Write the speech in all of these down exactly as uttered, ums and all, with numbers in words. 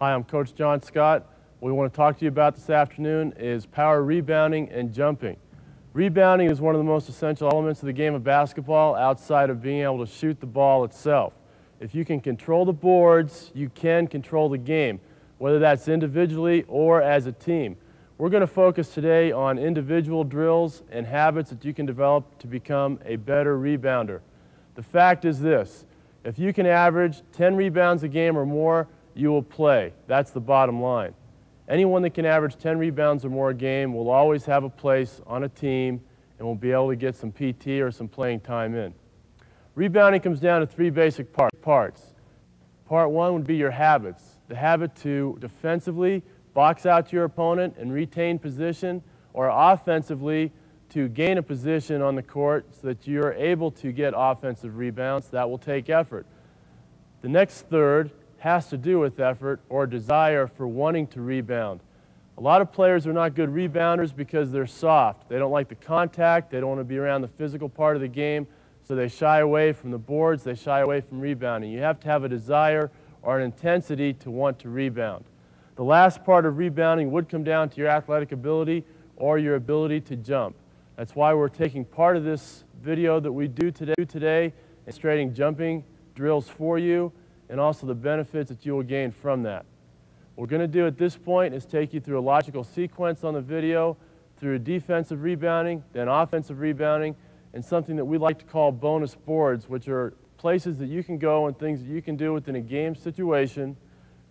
Hi, I'm Coach John Scott. What we want to talk to you about this afternoon is power rebounding and jumping. Rebounding is one of the most essential elements of the game of basketball outside of being able to shoot the ball itself. If you can control the boards, you can control the game, whether that's individually or as a team. We're going to focus today on individual drills and habits that you can develop to become a better rebounder. The fact is this: if you can average ten rebounds a game or more, you will play. That's the bottom line. Anyone that can average ten rebounds or more a game will always have a place on a team and will be able to get some P T or some playing time in. Rebounding comes down to three basic parts. Part one would be your habits. The habit to defensively box out your opponent and retain position, or offensively to gain a position on the court so that you're able to get offensive rebounds. That will take effort. The next third has to do with effort or desire for wanting to rebound. A lot of players are not good rebounders because they're soft. They don't like the contact, they don't want to be around the physical part of the game, so they shy away from the boards, they shy away from rebounding. You have to have a desire or an intensity to want to rebound. The last part of rebounding would come down to your athletic ability or your ability to jump. That's why we're taking part of this video that we do today, today demonstrating jumping drills for you, and also the benefits that you will gain from that. What we're going to do at this point is take you through a logical sequence on the video, through defensive rebounding, then offensive rebounding, and something that we like to call bonus boards, which are places that you can go and things that you can do within a game situation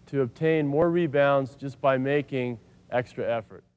to obtain more rebounds just by making extra effort.